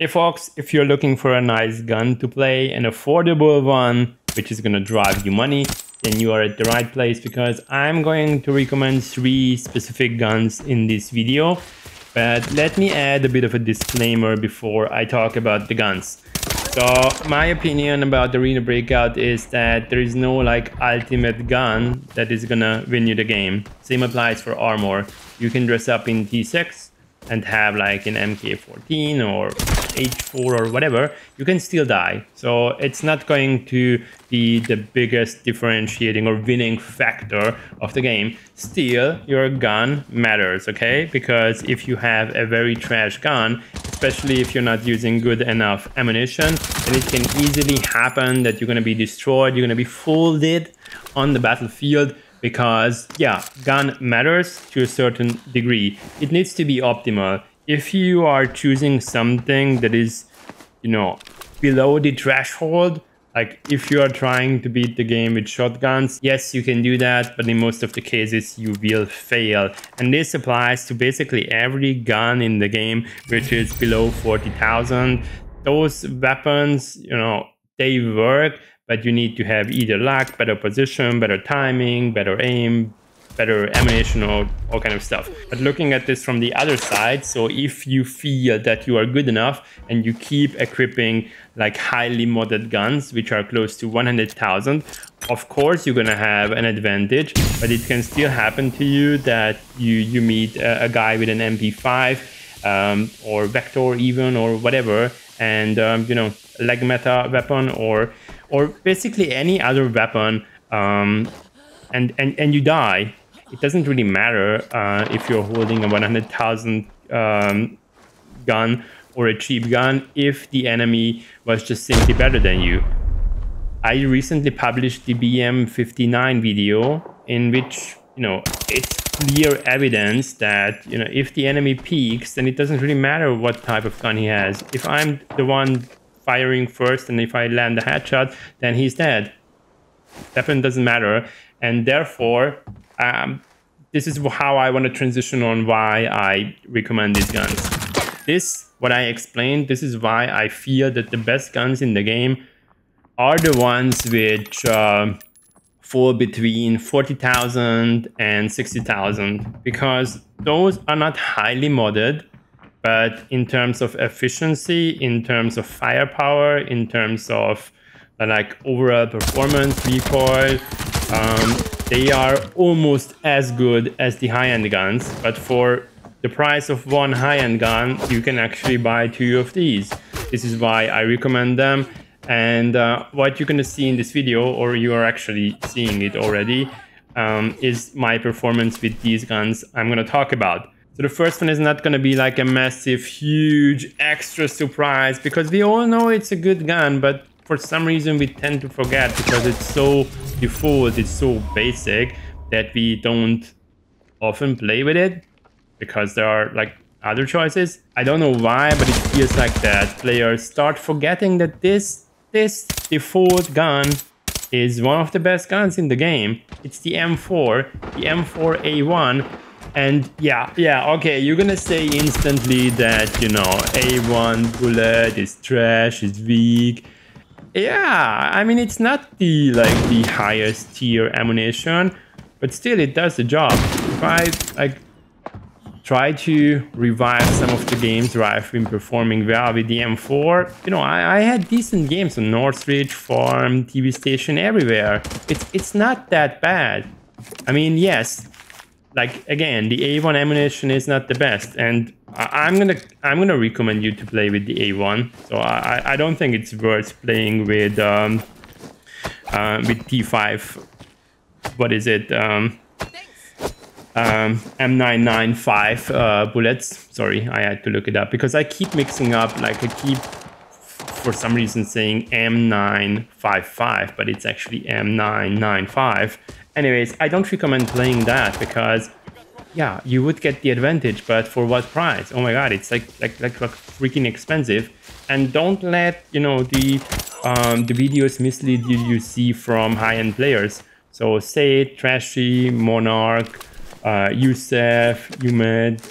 Hey folks, if you're looking for a nice gun to play, an affordable one, which is gonna drive you money, then you are at the right place, because I'm going to recommend 3 specific guns in this video. But let me add a bit of a disclaimer before I talk about the guns. So my opinion about Arena Breakout is that there is no like ultimate gun that is gonna win you the game. Same applies for armor. You can dress up in T6 and have like an MK14 or H4 or whatever, you can still die. So it's not going to be the biggest differentiating or winning factor of the game. Still, your gun matters, okay? Because if you have a very trash gun, especially if you're not using good enough ammunition, then it can easily happen that you're gonna be destroyed, you're gonna be folded on the battlefield. Because yeah, gun matters to a certain degree. It needs to be optimal. If you are choosing something that is, you know, below the threshold, like if you are trying to beat the game with shotguns, yes, you can do that, but in most of the cases you will fail. And this applies to basically every gun in the game which is below 40,000. Those weapons, you know, they work, but you need to have either luck, better position, better timing, better aim, better ammunition, or all kind of stuff. But looking at this from the other side, so if you feel that you are good enough and you keep equipping like highly modded guns, which are close to 100,000, of course you're gonna have an advantage, but it can still happen to you that you meet a guy with an MP5 or Vector even, or whatever, and you know, leg meta weapon or basically any other weapon, and you die. It doesn't really matter if you're holding a 100,000 gun or a cheap gun if the enemy was just simply better than you. I recently published the BM-59 video, in which, you know, it's clear evidence that, you know, if the enemy peaks, then it doesn't really matter what type of gun he has. If I'm the one firing first and if I land a headshot, then he's dead. Weapon doesn't matter. And therefore, this is how I want to transition on why I recommend these guns. This, what I explained, this is why I feel that the best guns in the game are the ones which fall between 40,000 and 60,000, because those are not highly modded. But in terms of efficiency, in terms of firepower, in terms of like overall performance, recoil, they are almost as good as the high-end guns. But for the price of one high-end gun, you can actually buy 2 of these. This is why I recommend them. And what you're gonna see in this video, or you are actually seeing it already, is my performance with these guns I'm gonna talk about. So the first one is not going to be like a massive, huge, extra surprise, because we all know it's a good gun, but for some reason we tend to forget, because it's so default, it's so basic, that we don't often play with it because there are like other choices. I don't know why, but it feels like that players start forgetting that this default gun is one of the best guns in the game. It's the M4, the M4A1. And yeah, okay, you're gonna say instantly that, you know, A1 bullet is trash, is weak. Yeah, I mean, it's not the like the highest tier ammunition, but still it does the job. If I like try to revive some of the games where I've been performing well with the M4, you know, I had decent games on Northridge, Farm, TV Station, everywhere. It's not that bad. I mean, yes, like, again, the A1 ammunition is not the best, and I'm gonna recommend you to play with the A1. So I don't think it's worth playing with T5. What is it? M995 bullets. Sorry, I had to look it up because I keep mixing up. Like, I keep for some reason saying M955, but it's actually M995. Anyways, I don't recommend playing that because, yeah, you would get the advantage, but for what price? Oh my god, it's like freaking expensive. And don't let, you know, the videos mislead you. You see from high-end players. So say Trashy, Monarch, Yusef, Humid,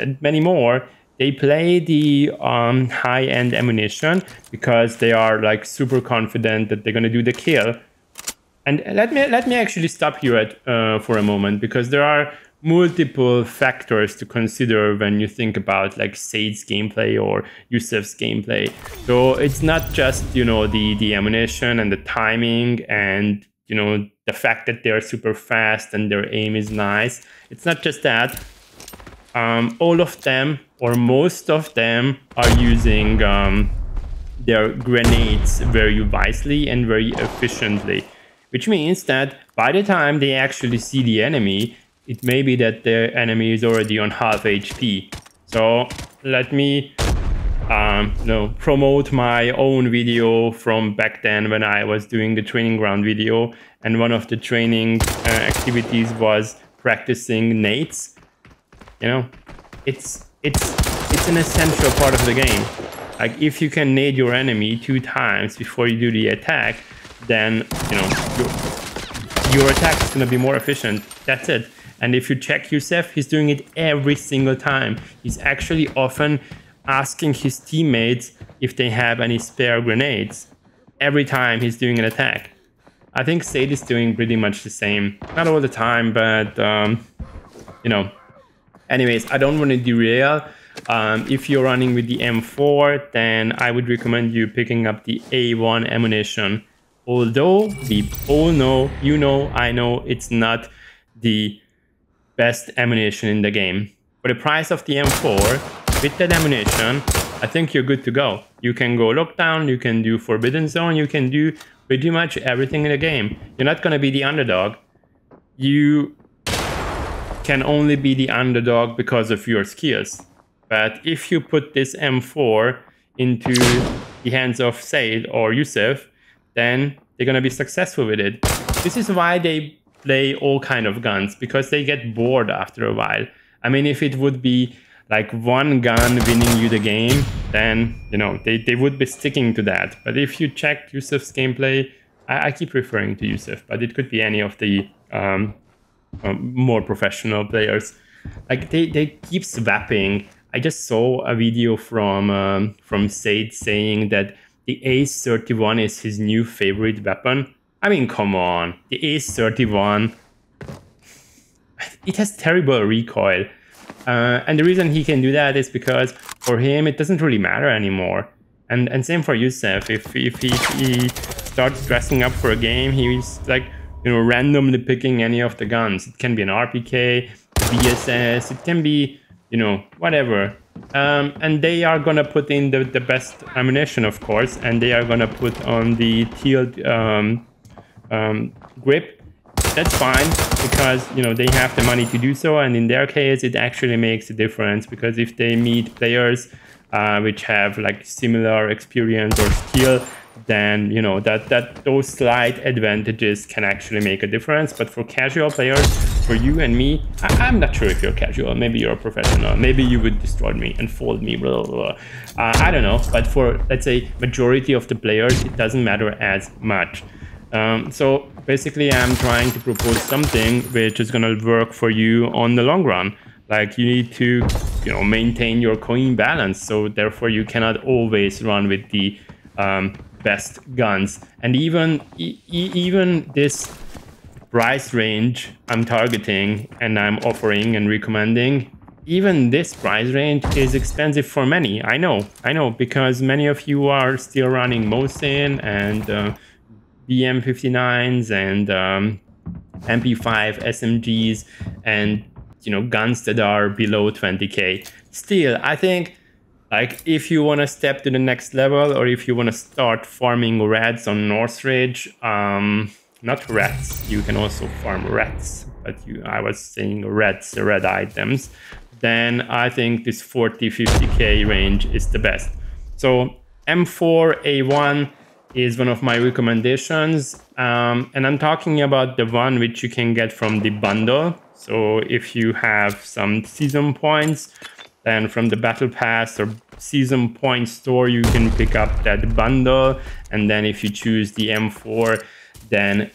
and many more. They play the high-end ammunition because they are like super confident that they're gonna do the kill. And let me actually stop here at, for a moment, because there are multiple factors to consider when you think about like Said's gameplay or Yusuf's gameplay. So it's not just, you know, the ammunition and the timing and, you know, the fact that they are super fast and their aim is nice. It's not just that. All of them, or most of them, are using their grenades very wisely and very efficiently, which means that by the time they actually see the enemy, it may be that their enemy is already on half HP. So let me promote my own video from back then when I was doing the training ground video, and one of the training activities was practicing nades. You know, it's an essential part of the game. Like, if you can nade your enemy 2 times before you do the attack, then, you know, your attack is going to be more efficient. That's it. And if you check Yusuf, he's doing it every single time. He's actually often asking his teammates if they have any spare grenades every time he's doing an attack. I think Said is doing pretty much the same. Not all the time, but, you know. Anyways, I don't want to derail. If you're running with the M4, then I would recommend you picking up the A1 ammunition. Although we all know, you know, I know, it's not the best ammunition in the game. For the price of the M4, with that ammunition, I think you're good to go. You can go lockdown, you can do Forbidden Zone, you can do pretty much everything in the game. You're not going to be the underdog. You can only be the underdog because of your skills. But if you put this M4 into the hands of Said or Yusuf, then they're going to be successful with it. This is why they play all kind of guns, because they get bored after a while. I mean, if it would be like one gun winning you the game, then, you know, they would be sticking to that. But if you check Yusuf's gameplay, I keep referring to Yusuf, but it could be any of the more professional players. Like, they keep swapping. I just saw a video from Said saying that the Ace-31 is his new favorite weapon. I mean, come on, the Ace-31, it has terrible recoil, and the reason he can do that is because for him it doesn't really matter anymore. And same for Yusuf. If he starts dressing up for a game, he's like, you know, randomly picking any of the guns. It can be an RPK, BSS, it can be, you know, whatever. And they are gonna put in the best ammunition, of course, and they are gonna put on the tilt grip. That's fine, because, you know, they have the money to do so, and in their case it actually makes a difference, because if they meet players which have like similar experience or skill, then, you know, that those slight advantages can actually make a difference. But for casual players, for you and me, I'm not sure if you're casual. Maybe you're a professional. Maybe you would destroy me and fold me. Blah, blah, blah. I don't know. But for, let's say, majority of the players, it doesn't matter as much. So basically, I'm trying to propose something which is going to work for you on the long run. Like, you need to, you know, maintain your coin balance. So therefore, you cannot always run with the best guns. And even this price range I'm targeting and I'm offering and recommending, even this price range is expensive for many. I know, because many of you are still running Mosin and BM-59s and MP5 SMGs and, you know, guns that are below 20k. Still, I think, like, if you want to step to the next level, or if you want to start farming rats on North Ridge, not rats, you can also farm rats, but I was saying rats, red items, then I think this 40-50k range is the best. So M4A1 is one of my recommendations, and I'm talking about the one which you can get from the bundle. So if you have some season points, then from the Battle Pass or Season Point store, you can pick up that bundle. And then if you choose the M4, then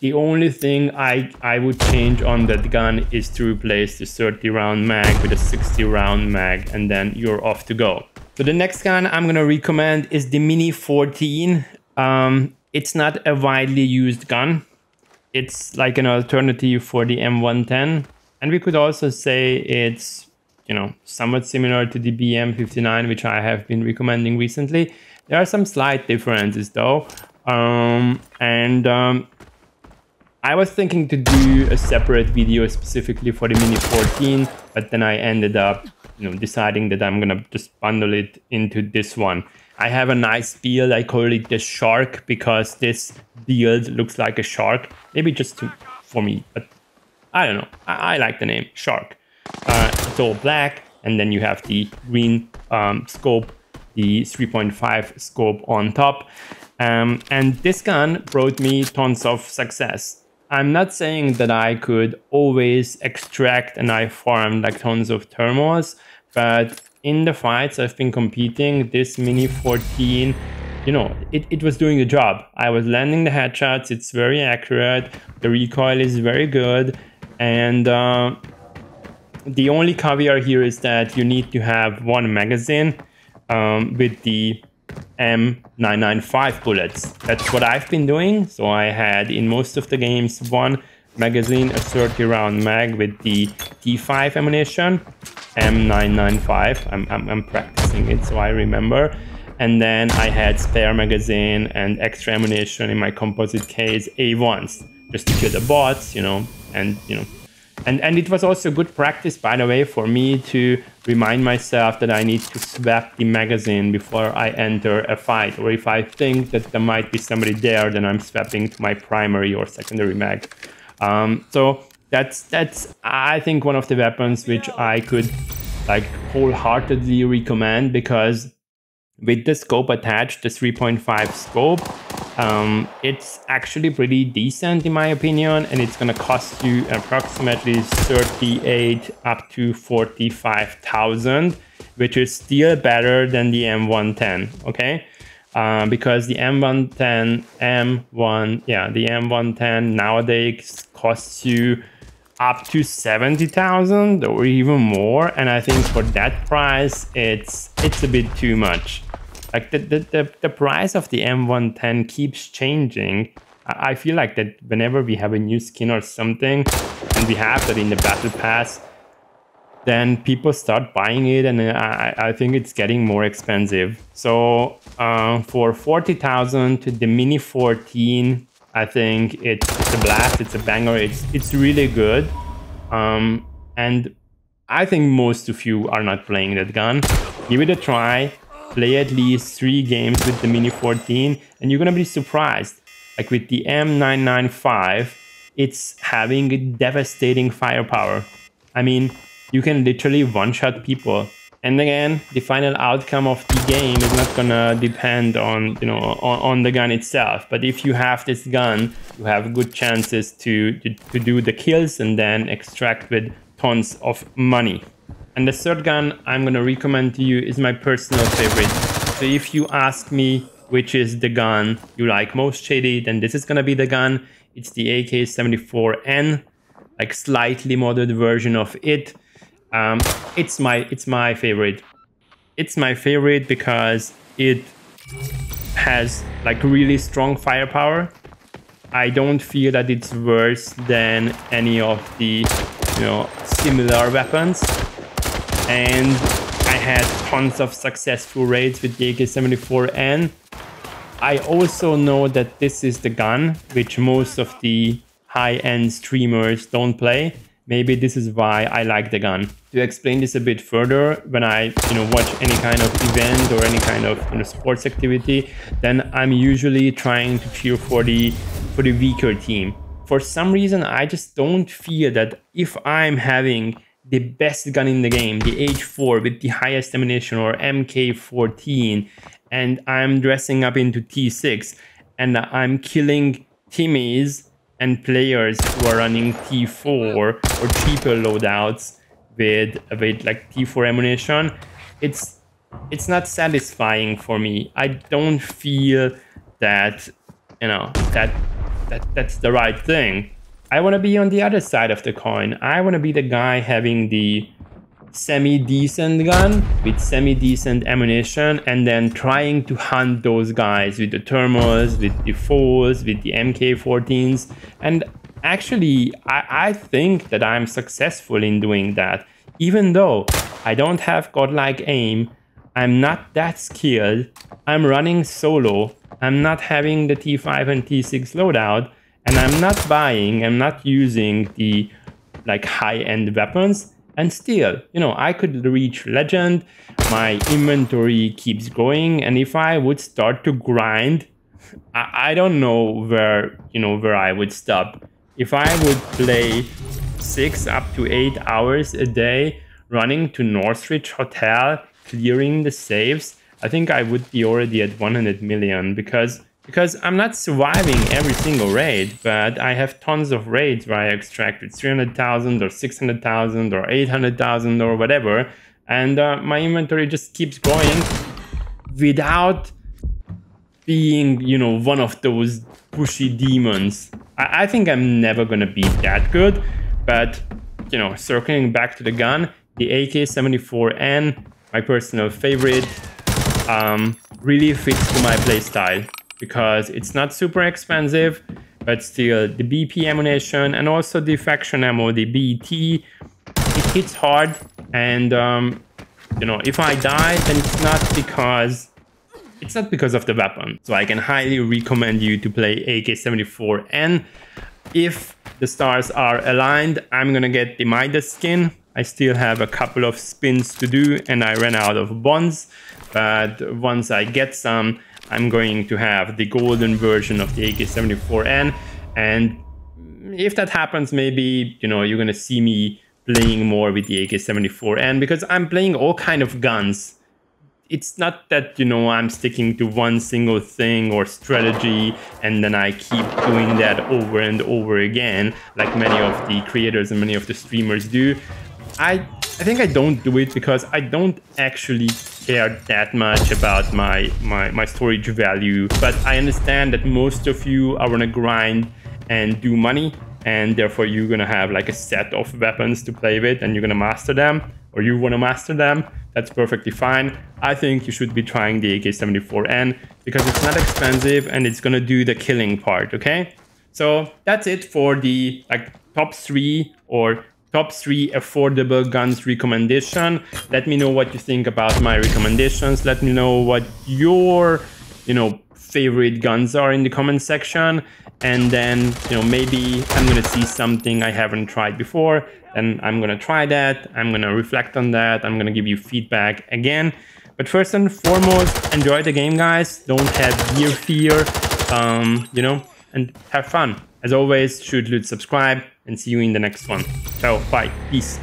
The only thing I would change on that gun is to replace the 30 round mag with a 60 round mag, and then you're off to go. So the next gun I'm gonna recommend is the Mini 14. It's not a widely used gun. It's like an alternative for the M110. And we could also say it's, you know, somewhat similar to the BM-59, which I have been recommending recently. There are some slight differences though. I was thinking to do a separate video specifically for the Mini 14, but then I ended up, you know, deciding that I'm gonna just bundle it into this one. I have a nice build. I call it the shark because this build looks like a shark. Maybe just for me, but I don't know. I like the name shark. It's all black, and then you have the green scope, the 3.5 scope on top. And this gun brought me tons of success. I'm not saying that I could always extract and I farmed like tons of thermals, but in the fights I've been competing, this Mini 14, you know, it was doing the job. I was landing the headshots, it's very accurate, the recoil is very good, and the only caveat here is that you need to have one magazine with the M995 bullets. That's what I've been doing. So I had in most of the games one magazine, a 30 round mag with the T5 ammunition, M995. I'm practicing it so I remember. And then I had spare magazine and extra ammunition in my composite case, A1s, just to kill the bots, you know, and you know. And it was also good practice, by the way, for me to remind myself that I need to swap the magazine before I enter a fight. Or if I think that there might be somebody there, then I'm swapping to my primary or secondary mag. So that's I think one of the weapons which I could like wholeheartedly recommend, because with the scope attached, the 3.5 scope, it's actually pretty decent in my opinion, and it's gonna cost you approximately 38 up to 45,000, which is still better than the M110, okay? Because the M110 nowadays costs you up to 70,000 or even more, and I think for that price, it's a bit too much. Like the price of the M110 keeps changing. I feel like that whenever we have a new skin or something, and we have that in the battle pass, then people start buying it, and I think it's getting more expensive. So for 40,000 to the Mini 14, I think it's a blast, it's a banger, it's really good. And I think most of you are not playing that gun. Give it a try. Play at least 3 games with the Mini 14, and you're gonna be surprised. Like with the M995, it's having a devastating firepower. I mean, you can literally one-shot people. And again, the final outcome of the game is not gonna depend on, you know, on the gun itself. But if you have this gun, you have good chances to do the kills and then extract with tons of money. And the third gun I'm going to recommend to you is my personal favorite. So if you ask me which is the gun you like most, Shady, then this is going to be the gun. It's the AK-74N, like slightly modded version of it. It's my favorite. It's my favorite because it has like really strong firepower. I don't feel that it's worse than any of the, you know, similar weapons. And I had tons of successful raids with the AK-74N. I also know that this is the gun which most of the high-end streamers don't play. Maybe this is why I like the gun. To explain this a bit further, when I, you know, watch any kind of event or any kind of, you know, sports activity, then I'm usually trying to cheer for the weaker team. For some reason, I just don't feel that if I'm having the best gun in the game, the H4 with the highest ammunition, or MK14, and I'm dressing up into T6 and I'm killing Timmies and players who are running T4 or cheaper loadouts with like T4 ammunition, it's not satisfying for me. I don't feel that, you know, that that's the right thing. I want to be on the other side of the coin. I want to be the guy having the semi-decent gun with semi-decent ammunition and then trying to hunt those guys with the thermals, with the 4s, with the MK14s. And actually, I think that I'm successful in doing that. Even though I don't have godlike aim, I'm not that skilled, I'm running solo, I'm not having the T5 and T6 loadout, and I'm not buying, I'm not using the like high-end weapons. And still, you know, I could reach legend, my inventory keeps growing, and if I would start to grind, I don't know where I would stop. If I would play 6 up to 8 hours a day, running to Northridge Hotel, clearing the saves, I think I would be already at 100 million because I'm not surviving every single raid, but I have tons of raids where I extracted 300,000 or 600,000 or 800,000 or whatever, and my inventory just keeps going without being, you know, one of those pushy demons. I think I'm never gonna be that good, but, you know, circling back to the gun, the AK-74N, my personal favorite, really fits to my playstyle because it's not super expensive, but still the BP ammunition and also the faction ammo, the BT, it hits hard. And you know, if I die, then it's not because of the weapon. So I can highly recommend you to play AK-74N. If the stars are aligned, I'm gonna get the Midas skin. I still have a couple of spins to do and I ran out of bonds, but once I get some, I'm going to have the golden version of the AK-74N. And if that happens, maybe, you know, you're gonna see me playing more with the AK-74N because I'm playing all kind of guns. It's not that, you know, I'm sticking to one single thing or strategy and then I keep doing that over and over again, like many of the creators and many of the streamers do. I think I don't do it because I don't actually care that much about my storage value, but I understand that most of you are gonna grind and do money, and therefore you're gonna have like a set of weapons to play with and you're gonna master them, or you wanna master them. That's perfectly fine. I think you should be trying the AK-74N because it's not expensive and it's gonna do the killing part, okay? So that's it for the like top three affordable guns recommendation. Let me know what you think about my recommendations. Let me know what your, you know, favorite guns are in the comment section. And then, you know, maybe I'm gonna see something I haven't tried before and I'm gonna try that. I'm gonna reflect on that. I'm gonna give you feedback again. But first and foremost, enjoy the game, guys. Don't have gear fear, you know, and have fun. As always, shoot, loot, subscribe, and see you in the next one. Ciao, bye, peace.